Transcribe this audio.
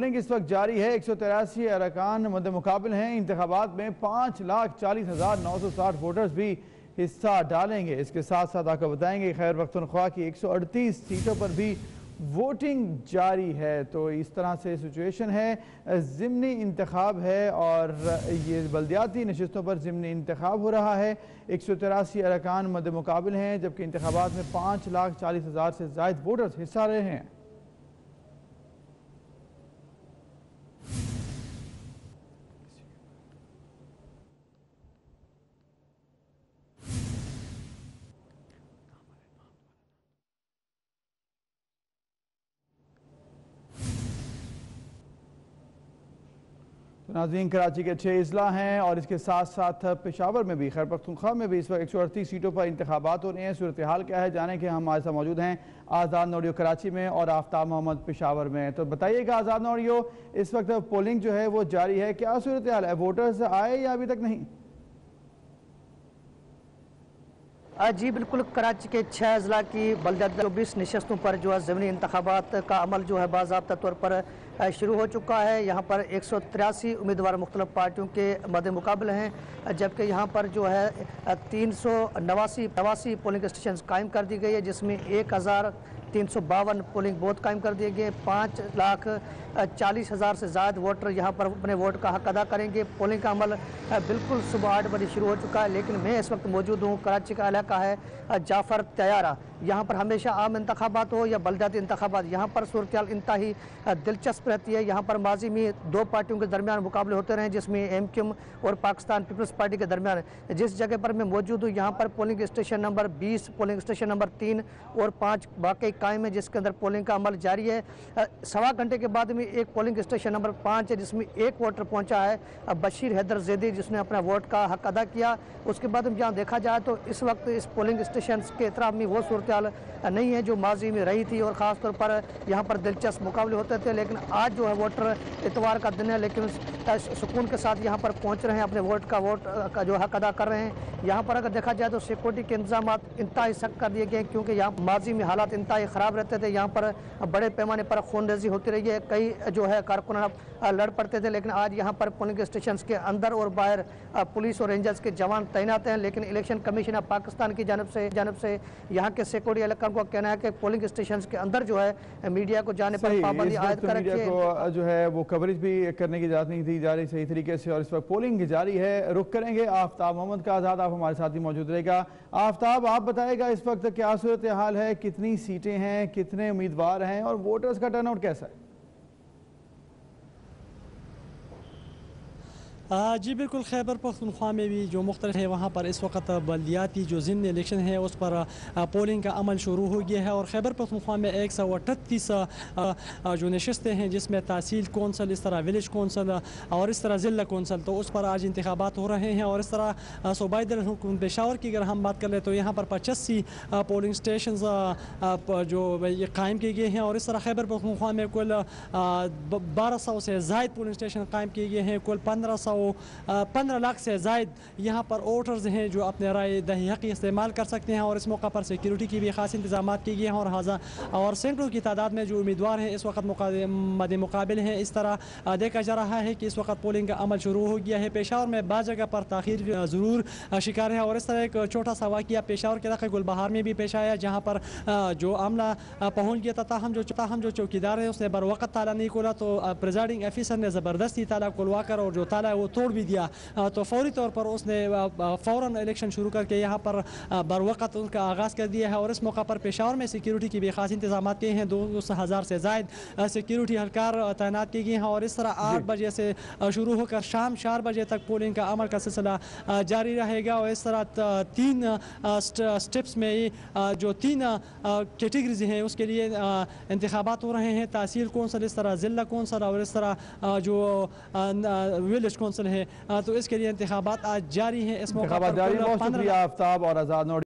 इस वक्त जारी है 183 अरकान मद्देमुकाबल हैं। इंतखाबात में 5,40,960 वोटर्स भी हिस्सा डालेंगे। इसके साथ साथ आपको बताएंगे खैबर पख्तूनख्वा की 138 सीटों पर भी वोटिंग जारी है। तो इस तरह से सिचुएशन है, ज़िमनी इंतखाब है और ये बल्दियाती नशस्तों पर ज़िमनी इंतखाब हो रहा है। 183 अरकान मद्देमुकाबल हैं जबकि इंतखाबात में 5,40,000 से ज़ायद वोटर्स हिस्सा रहे हैं। नाज़रीन, कराची के 6 अजला हैं और इसके साथ साथ पेशावर में भी, खैबर पख्तूनख्वा में भी इस वक्त 138 सीटों पर इंतखाबात हो रहे हैं। सूरत हाल क्या है जाने के हम आज मौजूद हैं आज़ाद नौरियो कराची में और आफ्ताब मोहम्मद पेशावर में। तो बताइएगा आज़ाद नौरियो, इस वक्त पोलिंग जो है वो जारी है, क्या सूरत हाल है? वोटर्स आए या अभी तक नहीं? जी बिल्कुल, कराची के 6 अजला की बल्दियाती 24 नशस्तों पर जो है ज़मीनी इंतखाबात का अमल जो है बाज़ाब्ता तौर पर शुरू हो चुका है। यहाँ पर 183 उम्मीदवार मुख्तलिफ़ पार्टियों के मद्देमुकाबल हैं जबकि यहाँ पर जो है 389 पोलिंग स्टेशन कायम कर दी गई है जिसमें 1,352 पोलिंग बूथ कायम कर दिए गए। 5,40,000 से ज़्यादा वोटर यहाँ पर अपने वोट का हक अदा करेंगे। पोलिंग का अमल बिल्कुल सुबह 8 बजे शुरू हो चुका है। लेकिन मैं इस वक्त मौजूद हूँ, कराची का इलाका है जाफ़र तैयारा। यहाँ पर हमेशा आम इंतखाबात हो या बल्दियाती इंतखाबात, यहाँ पर सूरत हाल इंतहाई दिलचस्प रहती है। यहाँ पर माजी में 2 पार्टियों के दरमियान मुकाबले होते रहे जिसमें MQM और पाकिस्तान पीपल्स पार्टी के दरमियान। जिस जगह पर मैं मौजूद हूँ यहाँ पर polling station number 20, polling station number 3 और 5 वाकई कायम है जिसके अंदर पोलिंग का अमल जारी है। 1.25 घंटे के बाद में एक पोलिंग स्टेशन नंबर 5 है जिसमें 1 वोटर पहुँचा है बशीर हैदर जेदी, जिसने अपना वोट का हक अदा किया। उसके बाद हम यहाँ देखा जाए तो इस वक्त इस पोलिंग स्टेशन के अतराफ़ में वो सूरत नहीं है जो माजी में रही थी और ख़ास तौर पर यहाँ पर दिलचस्प मुकाबले होते थे। लेकिन आज जो है वोटर, इतवार का दिन है, लेकिन सुकून के साथ यहाँ पर पहुँच रहे हैं, अपने वोट का जो हक अदा कर रहे हैं। यहाँ पर अगर देखा जाए तो सिक्योरिटी के इंतजाम इंतहाई सख्त कर दिए गए हैं क्योंकि यहाँ माजी में हालात इंतहाई ख़राब रहते थे। यहाँ पर बड़े पैमाने पर खून रेजी होती रही है, कई जो है कारकुनान लड़ पड़ते थे। लेकिन आज यहाँ पर पोलिंग स्टेशन के अंदर और बाहर पुलिस और रेंजर्स के जवान तैनात हैं। लेकिन इलेक्शन कमीशन ऑफ पाकिस्तान की जानब से यहाँ के सिक्योरिटी एहलकारों का कहना है कि पोलिंग स्टेशन के अंदर जो है मीडिया को जाने पर पाबंदी आयद कर रखी है। मीडिया को जो है वो कवरेज भी करने की इजाज़त नहीं दी जा रही सही तरीके से और इस वक्त पोलिंग जारी है। रुख करेंगे आफ्ताब मोहम्मद का, आज़ाद आप हमारे साथ ही मौजूद रहेगा। आफ्ताब, आप बताएगा इस वक्त क्या सूरत हाल है, कितनी सीटें हैं, कितने उम्मीदवार हैं और वोटर्स का टर्नआउट कैसा है? जी बिल्कुल, खैबर पख्तूनख्वा में भी जो मुख्तलिफ है वहाँ पर इस वक्त बल्दियाती जो ज़िमनी इलेक्शन है उस पर पोलिंग का अमल शुरू हो गया है और खैबर पख्तूनख्वा में 138 जो नशस्तें हैं जिसमें तहसील कौंसल, इस तरह विलेज कौंसल और इस तरह ज़िला कौंसल, तो उस पर आज इंतखाबात हो रहे हैं। और इस तरह सूबाई दारकूम पेशावर की अगर हम बात कर लें तो यहाँ पर 85 पोलिंग स्टेशन जो कायम किए गए हैं और इस तरह खैबर पख्तूनख्वा में कुल 1200 से ज़ायद पोलिंग स्टेशन कायम किए गए हैं। कुल 15 लाख से ज़ायद यहाँ पर वोटर्स हैं जो अपने राय दही हक़ इस्तेमाल कर सकते हैं और इस मौका पर सिक्योरिटी की भी खास इंतजाम किए गए हैं और सैकड़ों की तादाद में जो उम्मीदवार हैं इस वक्त मद्देमुकाबल हैं। इस तरह देखा जा रहा है कि इस वक्त पोलिंग का अमल शुरू हो गया है। पेशावर में बाज़ जगह पर ताख़ीर ज़रूर शिकार है और इस तरह एक छोटा सा वाक़िया पेशावर के इलाके गुलबहार में भी पेश आया जहाँ पर जो अमला पहुँच गया था। ताहम जो चौकीदार है उसने बर वक़्त ताला नहीं खोला तो प्रिजाइडिंग ऑफिसर ने ज़बरदस्ती ताला खुलवा कर और जो ताला वो तोड़ भी दिया तो फौरी तौर पर उसने फौरन इलेक्शन शुरू करके यहाँ पर बरवक़्त उनका आगाज़ कर दिया है। और इस मौका पर पेशावर में सिक्योरिटी की भी खास इंतजाम किए हैं। 2,000 से ज़ायद सिक्योरिटी एहलकार तैनात किए गए हैं और इस तरह 8 बजे से शुरू होकर शाम 4 बजे तक पोलिंग का अमल का सिलसिला जारी रहेगा। और इस तरह 3 स्टेप्स में जो 3 कैटेगरीज हैं उसके लिए इंतखाबात हो रहे हैं। तहसील कौंसल, इस तरह ज़िला कौंसल और इस तरह जो विलेज कौंसल है, तो इसके लिए इंतखाबात आज जारी हैं। इस मौके पर आफ़ताब और आज़ाद